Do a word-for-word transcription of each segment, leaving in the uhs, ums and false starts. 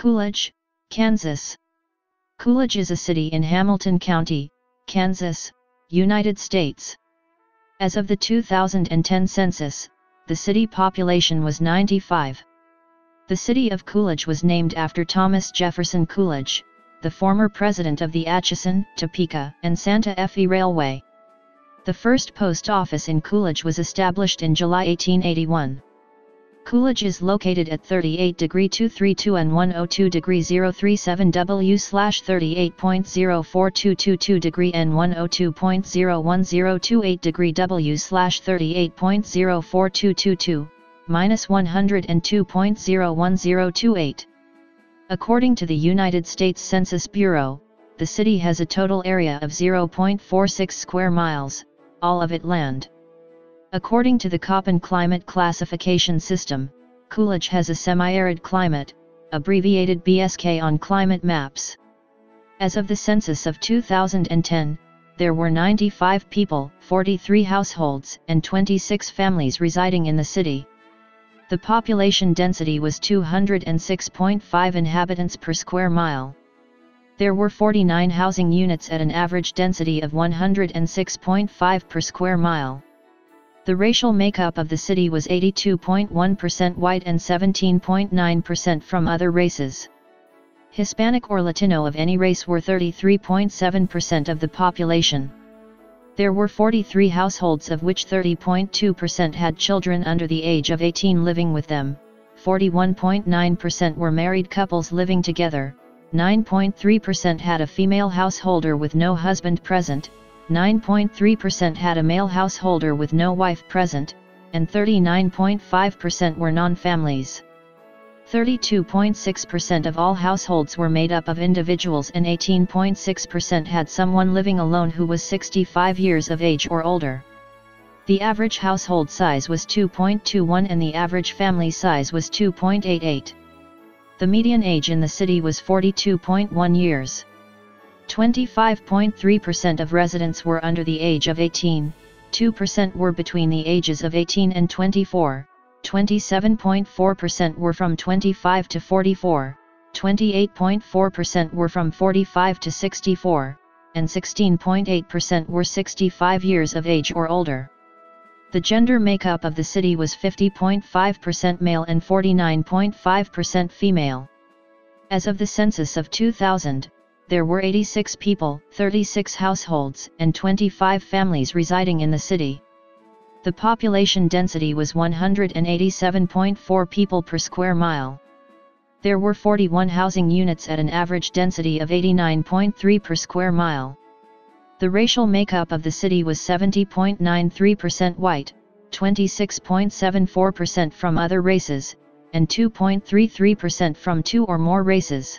Coolidge, Kansas. Coolidge is a city in Hamilton County, Kansas, United States. As of the two thousand ten census, the city population was ninety-five. The city of Coolidge was named after Thomas Jefferson Coolidge, the former president of the Atchison, Topeka, and Santa Fe Railway. The first post office in Coolidge was established in July eighteen eighty-one. Coolidge is located at thirty-eight degrees two thirty-two and one oh two degrees zero three seven W slash thirty-eight point zero four two two two degrees and one oh two degrees zero one zero two eight degrees W slash thirty-eight point zero four two two two, minus one oh two point zero one zero two eight. According to the United States Census Bureau, the city has a total area of zero point four six square miles, all of it land. According to the Köppen climate classification system, Coolidge has a semi-arid climate, abbreviated B S K on climate maps. As of the census of two thousand ten, there were ninety-five people, forty-three households, and twenty-six families residing in the city. The population density was two hundred six point five inhabitants per square mile. There were forty-nine housing units at an average density of one hundred six point five per square mile. The racial makeup of the city was eighty-two point one percent white and seventeen point nine percent from other races. Hispanic or Latino of any race were thirty-three point seven percent of the population. There were forty-three households, of which thirty point two percent had children under the age of eighteen living with them, forty-one point nine percent were married couples living together, nine point three percent had a female householder with no husband present, nine point three percent had a male householder with no wife present, and thirty-nine point five percent were non-families. thirty-two point six percent of all households were made up of individuals and eighteen point six percent had someone living alone who was sixty-five years of age or older. The average household size was two point two one and the average family size was two point eight eight. The median age in the city was forty-two point one years. twenty-five point three percent of residents were under the age of eighteen, two percent were between the ages of eighteen and twenty-four, twenty-seven point four percent were from twenty-five to forty-four, twenty-eight point four percent were from forty-five to sixty-four, and sixteen point eight percent were sixty-five years of age or older. The gender makeup of the city was fifty point five percent male and forty-nine point five percent female. As of the census of two thousand, there were eighty-six people, thirty-six households, and twenty-five families residing in the city. The population density was one hundred eighty-seven point four people per square mile. There were forty-one housing units at an average density of eighty-nine point three per square mile. The racial makeup of the city was seventy point nine three percent white, twenty-six point seven four percent from other races, and two point three three percent from two or more races.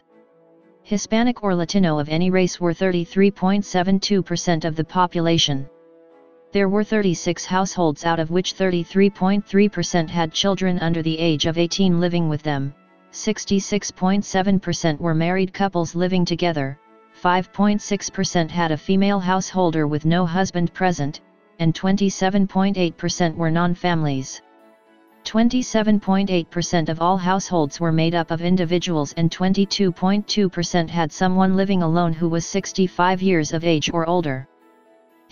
Hispanic or Latino of any race were thirty-three point seven two percent of the population. There were thirty-six households, out of which thirty-three point three percent had children under the age of eighteen living with them, sixty-six point seven percent were married couples living together, five point six percent had a female householder with no husband present, and twenty-seven point eight percent were non-families. twenty-seven point eight percent of all households were made up of individuals and twenty-two point two percent had someone living alone who was sixty-five years of age or older.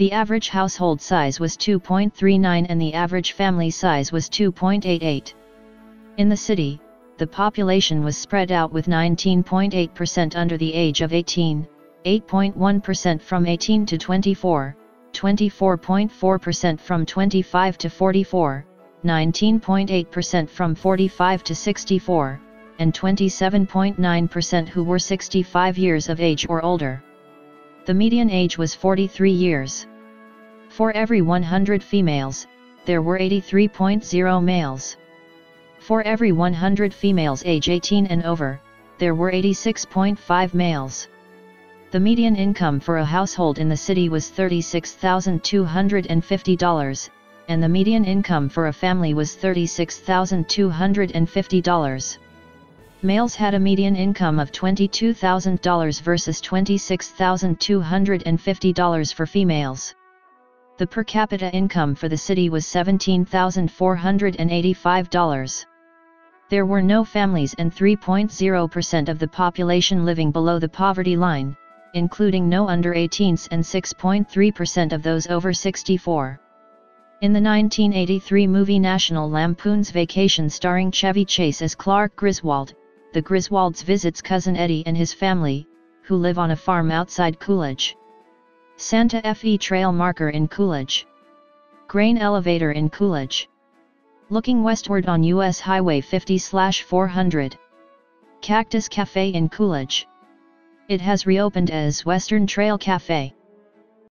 The average household size was two point three nine and the average family size was two point eight eight. In the city, the population was spread out with nineteen point eight percent under the age of eighteen, eight point one percent from eighteen to twenty-four, twenty-four point four percent from twenty-five to forty-four, nineteen point eight percent from forty-five to sixty-four, and twenty-seven point nine percent who were sixty-five years of age or older. The median age was forty-three years. For every one hundred females, there were eighty-three point zero males. For every one hundred females age eighteen and over, there were eighty-six point five males. The median income for a household in the city was thirty-six thousand two hundred fifty dollars, and the median income for a family was thirty-six thousand two hundred fifty dollars. Males had a median income of twenty-two thousand dollars versus twenty-six thousand two hundred fifty dollars for females. The per capita income for the city was seventeen thousand four hundred eighty-five dollars. There were no families and three point zero percent of the population living below the poverty line, including no under eighteens and six point three percent of those over sixty-four. In the nineteen eighty-three movie National Lampoon's Vacation starring Chevy Chase as Clark Griswold, the Griswolds visits cousin Eddie and his family, who live on a farm outside Coolidge. Santa Fe Trail Marker in Coolidge. Grain Elevator in Coolidge. Looking westward on U S Highway fifty four hundred. Cactus Cafe in Coolidge. It has reopened as Western Trail Cafe.